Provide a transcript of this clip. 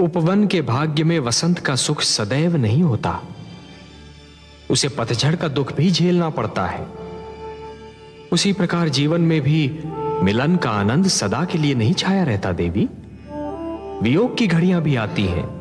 उपवन के भाग्य में वसंत का सुख सदैव नहीं होता, उसे पतझड़ का दुख भी झेलना पड़ता है। उसी प्रकार जीवन में भी मिलन का आनंद सदा के लिए नहीं छाया रहता देवी, वियोग की घड़ियां भी आती हैं।